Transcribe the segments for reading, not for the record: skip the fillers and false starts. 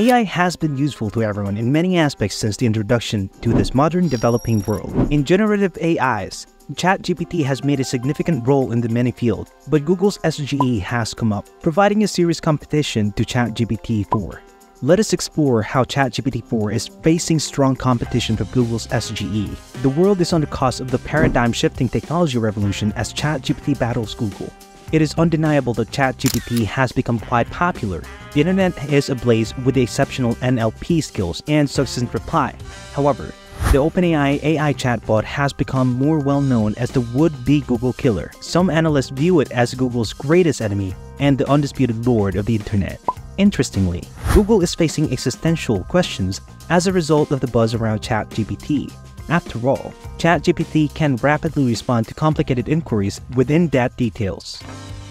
AI has been useful to everyone in many aspects since the introduction to this modern developing world. In generative AIs, ChatGPT has made a significant role in the many fields, but Google's SGE has come up, providing a serious competition to ChatGPT-4. Let us explore how ChatGPT-4 is facing strong competition from Google's SGE. The world is on the cusp of the paradigm-shifting technology revolution as ChatGPT battles Google. It is undeniable that ChatGPT has become quite popular. The internet is ablaze with the exceptional NLP skills and succinct reply. However, the OpenAI AI chatbot has become more well-known as the would-be Google killer. Some analysts view it as Google's greatest enemy and the undisputed lord of the internet. Interestingly, Google is facing existential questions as a result of the buzz around ChatGPT. After all, ChatGPT can rapidly respond to complicated inquiries with in-depth details.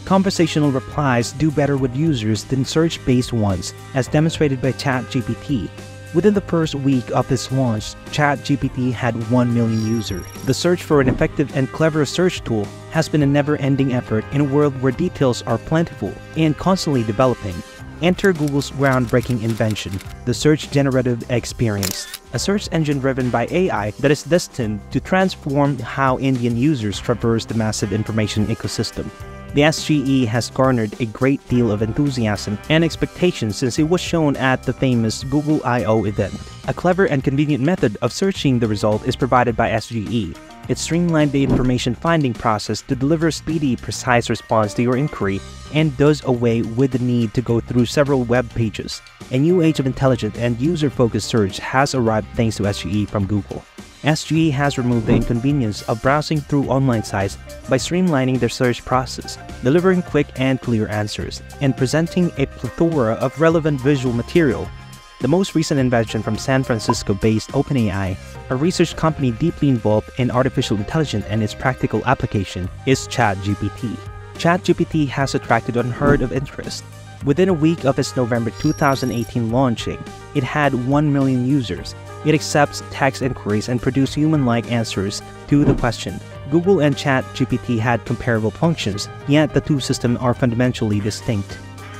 Conversational replies do better with users than search-based ones, as demonstrated by ChatGPT. Within the first week of its launch, ChatGPT had 1 million users. The search for an effective and clever search tool has been a never-ending effort in a world where details are plentiful and constantly developing. Enter Google's groundbreaking invention, the search generative experience, a search engine driven by AI that is destined to transform how Indian users traverse the massive information ecosystem. The SGE has garnered a great deal of enthusiasm and expectation since it was shown at the famous Google I/O event. A clever and convenient method of searching the result is provided by SGE. It streamlined the information finding process to deliver speedy, precise response to your inquiry and does away with the need to go through several web pages. A new age of intelligent and user-focused search has arrived thanks to SGE from Google. SGE has removed the inconvenience of browsing through online sites by streamlining their search process, delivering quick and clear answers, and presenting a plethora of relevant visual material. The most recent invention from San Francisco-based OpenAI, a research company deeply involved in artificial intelligence and its practical application, is ChatGPT. ChatGPT has attracted unheard of interest. Within a week of its November 2018 launching, it had 1 million users. It accepts text inquiries and produces human-like answers to the question. Google and ChatGPT had comparable functions, yet the two systems are fundamentally distinct.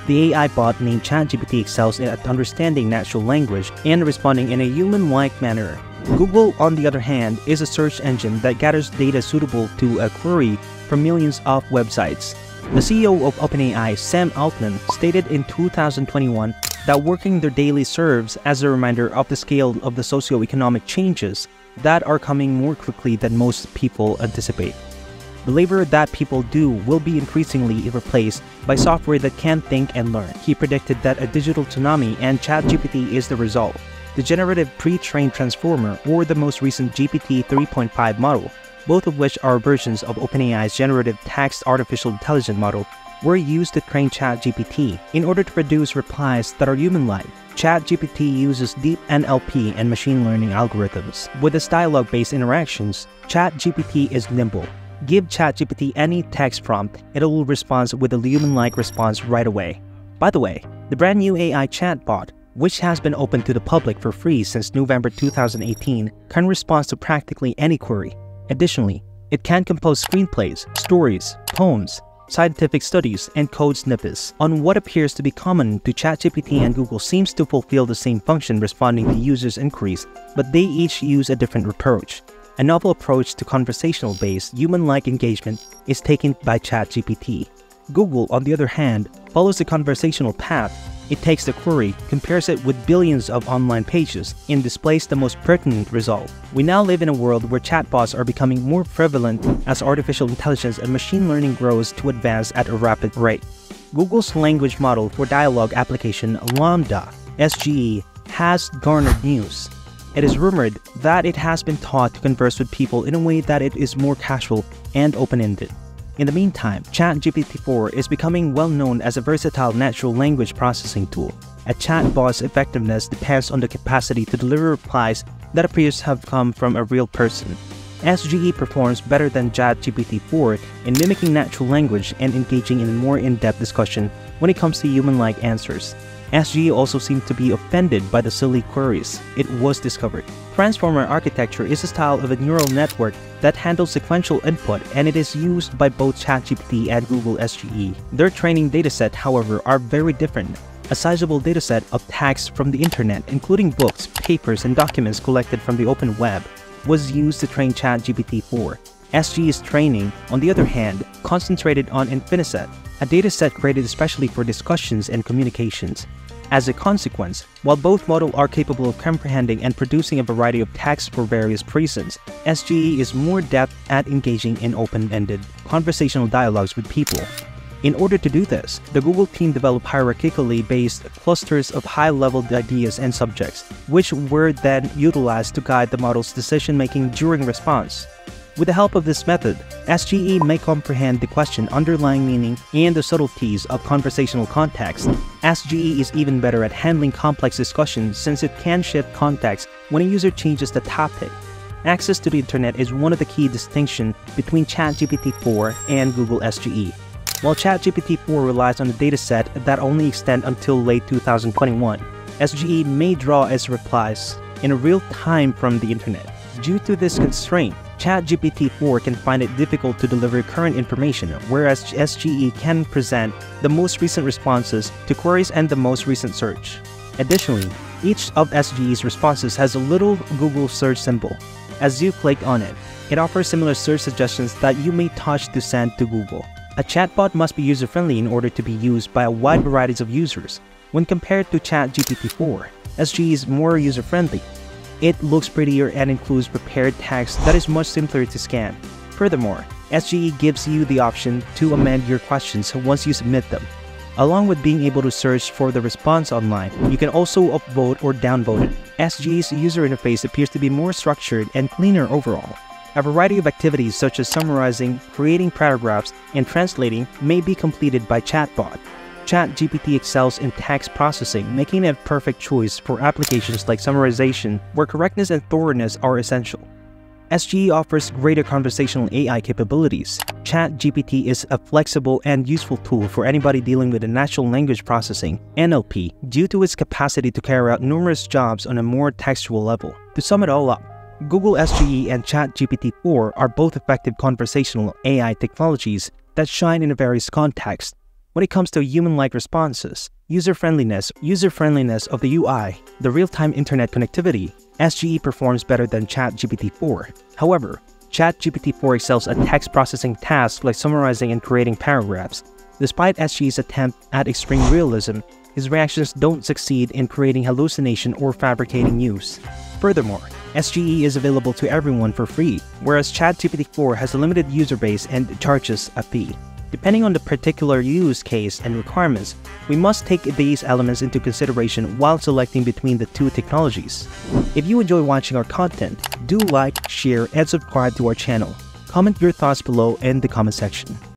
The AI bot named ChatGPT excels at understanding natural language and responding in a human-like manner. Google, on the other hand, is a search engine that gathers data suitable to a query from millions of websites. The CEO of OpenAI, Sam Altman, stated in 2021 that working their daily serves as a reminder of the scale of the socioeconomic changes that are coming more quickly than most people anticipate. The labor that people do will be increasingly replaced by software that can think and learn. He predicted that a digital tsunami, and ChatGPT is the result. The generative pre-trained transformer, or the most recent GPT 3.5 model, both of which are versions of OpenAI's generative text artificial intelligence model, were used to train ChatGPT in order to produce replies that are human-like. ChatGPT uses deep NLP and machine learning algorithms. With its dialogue-based interactions, ChatGPT is nimble. Give ChatGPT any text prompt, it will respond with a human-like response right away. By the way, the brand new AI chatbot, which has been open to the public for free since November 2018, can respond to practically any query. Additionally, it can compose screenplays, stories, poems, scientific studies, and code snippets. On what appears to be common to ChatGPT and Google seems to fulfill the same function responding to users' inquiries, but they each use a different approach. A novel approach to conversational-based, human-like engagement is taken by ChatGPT. Google, on the other hand, follows the conversational path. It takes the query, compares it with billions of online pages, and displays the most pertinent result. We now live in a world where chatbots are becoming more prevalent as artificial intelligence and machine learning grows to advance at a rapid rate. Google's language model for dialogue application, Lambda, SGE, has garnered news. It is rumored that it has been taught to converse with people in a way that it is more casual and open-ended. In the meantime, ChatGPT-4 is becoming well-known as a versatile natural language processing tool. A chatbot's effectiveness depends on the capacity to deliver replies that appear to have come from a real person. SGE performs better than ChatGPT-4 in mimicking natural language and engaging in a more in-depth discussion when it comes to human-like answers. SGE also seemed to be offended by the silly queries it was discovered. Transformer architecture is a style of a neural network that handles sequential input, and it is used by both ChatGPT and Google SGE. Their training dataset, however, are very different. a sizable dataset of text from the internet, including books, papers, and documents collected from the open web, was used to train ChatGPT 4. SGE's training, on the other hand, concentrated on Infiniset, a dataset created especially for discussions and communications. As a consequence, while both models are capable of comprehending and producing a variety of texts for various reasons, SGE is more adept at engaging in open-ended, conversational dialogues with people. In order to do this, the Google team developed hierarchically based clusters of high-level ideas and subjects, which were then utilized to guide the model's decision-making during response. With the help of this method, SGE may comprehend the question, underlying meaning, and the subtleties of conversational context. SGE is even better at handling complex discussions since it can shift context when a user changes the topic. Access to the internet is one of the key distinctions between ChatGPT 4 and Google SGE. While ChatGPT 4 relies on a dataset that only extends until late 2021, SGE may draw its replies in real time from the internet. Due to this constraint, ChatGPT 4 can find it difficult to deliver current information, whereas SGE can present the most recent responses to queries and the most recent search. Additionally, each of SGE's responses has a little Google search symbol. As you click on it, it offers similar search suggestions that you may touch to send to Google. A chatbot must be user-friendly in order to be used by a wide variety of users. When compared to ChatGPT 4, SGE is more user-friendly. It looks prettier and includes prepared text that is much simpler to scan. Furthermore, SGE gives you the option to amend your questions once you submit them. Along with being able to search for the response online, you can also upvote or downvote it. SGE's user interface appears to be more structured and cleaner overall. A variety of activities such as summarizing, creating paragraphs, and translating may be completed by chatbot. ChatGPT excels in text processing, making it a perfect choice for applications like summarization, where correctness and thoroughness are essential. SGE offers greater conversational AI capabilities. ChatGPT is a flexible and useful tool for anybody dealing with the natural language processing (NLP) due to its capacity to carry out numerous jobs on a more textual level. To sum it all up, Google SGE and ChatGPT 4 are both effective conversational AI technologies that shine in various contexts. When it comes to human-like responses, user-friendliness of the UI, the real-time internet connectivity, SGE performs better than ChatGPT 4. However, ChatGPT 4 excels at text processing tasks like summarizing and creating paragraphs. Despite SGE's attempt at extreme realism, his reactions don't succeed in creating hallucination or fabricating news. Furthermore, SGE is available to everyone for free, whereas ChatGPT 4 has a limited user base and charges a fee. Depending on the particular use case and requirements, we must take these elements into consideration while selecting between the two technologies. If you enjoy watching our content, do like, share, and subscribe to our channel. Comment your thoughts below in the comment section.